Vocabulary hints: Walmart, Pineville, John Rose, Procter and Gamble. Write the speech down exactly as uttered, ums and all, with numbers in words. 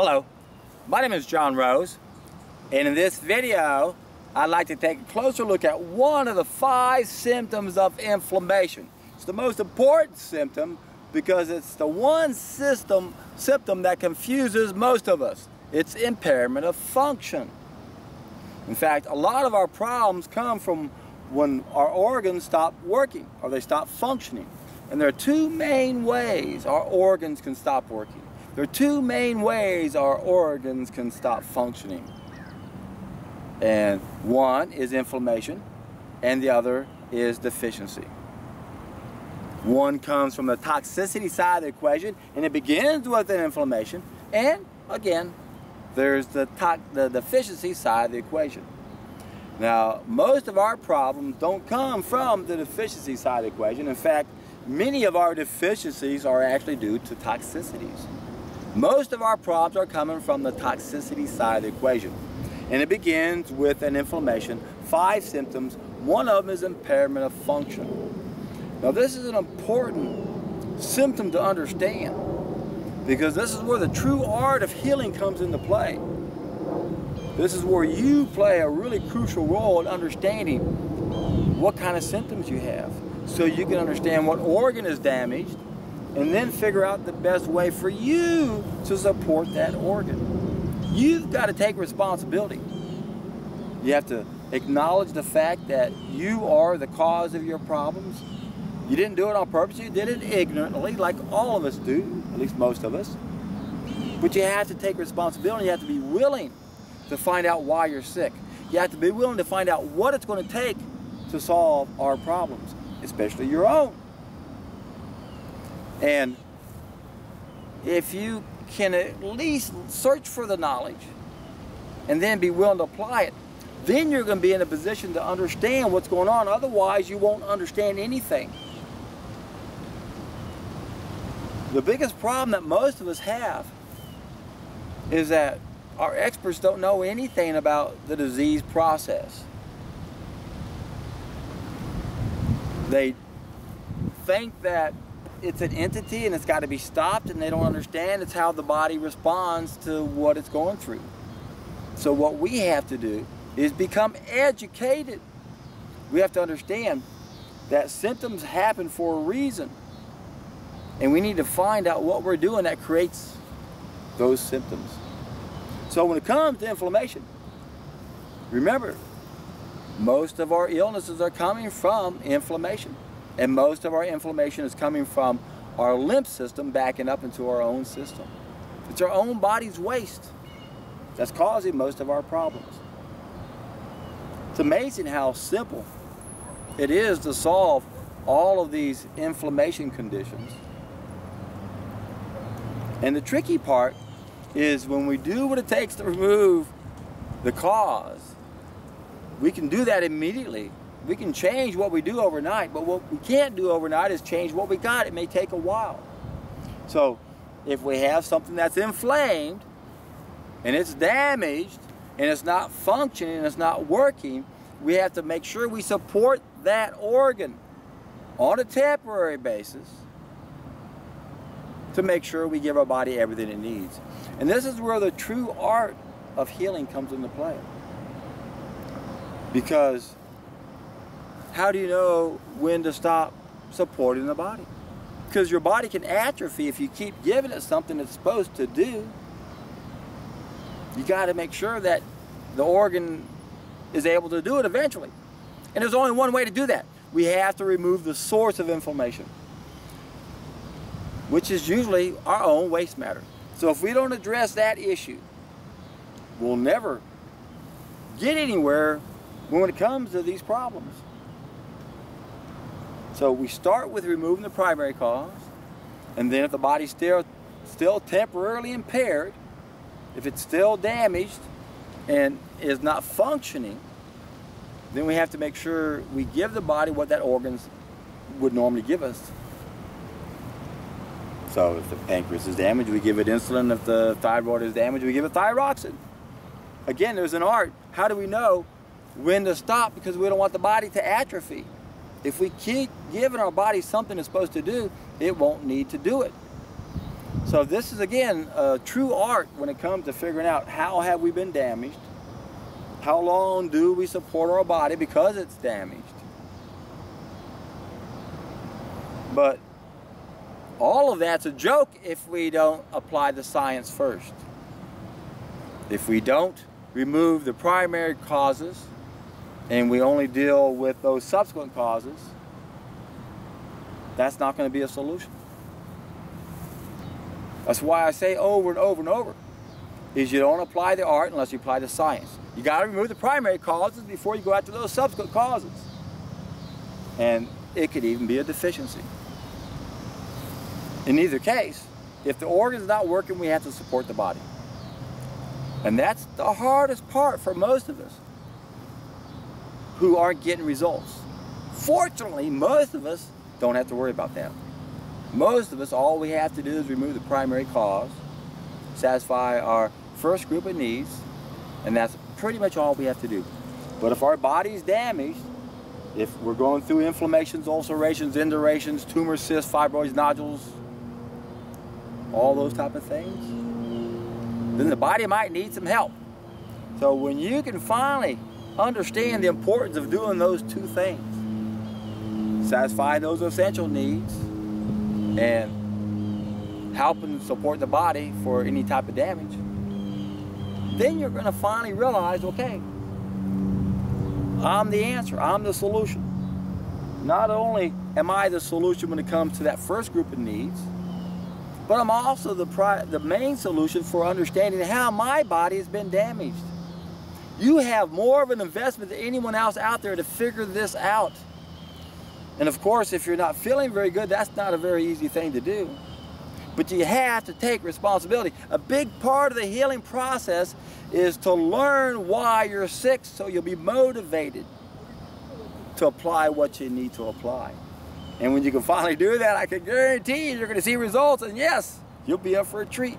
Hello, my name is John Rose, and in this video I'd like to take a closer look at one of the five symptoms of inflammation. It's the most important symptom because it's the one system symptom that confuses most of us. It's impairment of function. In fact, a lot of our problems come from when our organs stop working or they stop functioning. And there are two main ways our organs can stop working. There are two main ways our organs can stop functioning. And one is inflammation and the other is deficiency. One comes from the toxicity side of the equation, and it begins with an inflammation, and again there's the, to the deficiency side of the equation. Now, most of our problems don't come from the deficiency side of the equation. In fact, many of our deficiencies are actually due to toxicities. Most of our problems are coming from the toxicity side of the equation. And it begins with an inflammation, five symptoms, one of them is impairment of function. Now, this is an important symptom to understand, because this is where the true art of healing comes into play. This is where you play a really crucial role in understanding what kind of symptoms you have, so you can understand what organ is damaged, and then figure out the best way for you to support that organ. You've got to take responsibility. You have to acknowledge the fact that you are the cause of your problems. You didn't do it on purpose, you did it ignorantly, like all of us do, at least most of us. But you have to take responsibility. You have to be willing to find out why you're sick. You have to be willing to find out what it's going to take to solve our problems, especially your own. And if you can at least search for the knowledge and then be willing to apply it, then you're going to be in a position to understand what's going on. Otherwise, you won't understand anything. The biggest problem that most of us have is that our experts don't know anything about the disease process. They think that it's an entity and it's got to be stopped, and they don't understand it's how the body responds to what it's going through. So what we have to do is become educated. We have to understand that symptoms happen for a reason, and we need to find out what we're doing that creates those symptoms. So when it comes to inflammation, remember, most of our illnesses are coming from inflammation. And most of our inflammation is coming from our lymph system backing up into our own system. It's our own body's waste that's causing most of our problems. It's amazing how simple it is to solve all of these inflammation conditions. And the tricky part is when we do what it takes to remove the cause, we can do that immediately. We can change what we do overnight, but what we can't do overnight is change what we got. It may take a while. So if we have something that's inflamed and it's damaged and it's not functioning and it's not working, we have to make sure we support that organ on a temporary basis to make sure we give our body everything it needs. And this is where the true art of healing comes into play. Because how do you know when to stop supporting the body? Because your body can atrophy if you keep giving it something it's supposed to do. You got to make sure that the organ is able to do it eventually. And there's only one way to do that. We have to remove the source of inflammation, which is usually our own waste matter. So if we don't address that issue, we'll never get anywhere when it comes to these problems. So we start with removing the primary cause, and then if the body's still, still temporarily impaired, if it's still damaged and is not functioning, then we have to make sure we give the body what that organ would normally give us. So if the pancreas is damaged, we give it insulin. If the thyroid is damaged, we give it thyroxin. Again, there's an art. How do we know when to stop? Because we don't want the body to atrophy. If we keep giving our body something it's supposed to do, it won't need to do it. So this is, again, uh, true art when it comes to figuring out how have we been damaged, how long do we support our body because it's damaged. But all of that's a joke if we don't apply the science first. If we don't remove the primary causes and we only deal with those subsequent causes, that's not going to be a solution. That's why I say over and over and over, is you don't apply the art unless you apply the science. You got to remove the primary causes before you go after those subsequent causes. And it could even be a deficiency. In either case, if the organ's not working, we have to support the body. And that's the hardest part for most of us who aren't getting results. Fortunately, most of us don't have to worry about that. Most of us, all we have to do is remove the primary cause, satisfy our first group of needs, and that's pretty much all we have to do. But if our body's damaged, if we're going through inflammations, ulcerations, indurations, tumors, cysts, fibroids, nodules, all those type of things, then the body might need some help. So when you can finally understand the importance of doing those two things, satisfying those essential needs, and helping support the body for any type of damage, then you're going to finally realize, okay, I'm the answer, I'm the solution. Not only am I the solution when it comes to that first group of needs, but I'm also the, pri the main solution for understanding how my body has been damaged. You have more of an investment than anyone else out there to figure this out. And of course, if you're not feeling very good, that's not a very easy thing to do. But you have to take responsibility. A big part of the healing process is to learn why you're sick so you'll be motivated to apply what you need to apply. And when you can finally do that, I can guarantee you you're going to see results, and yes, you'll be up for a treat.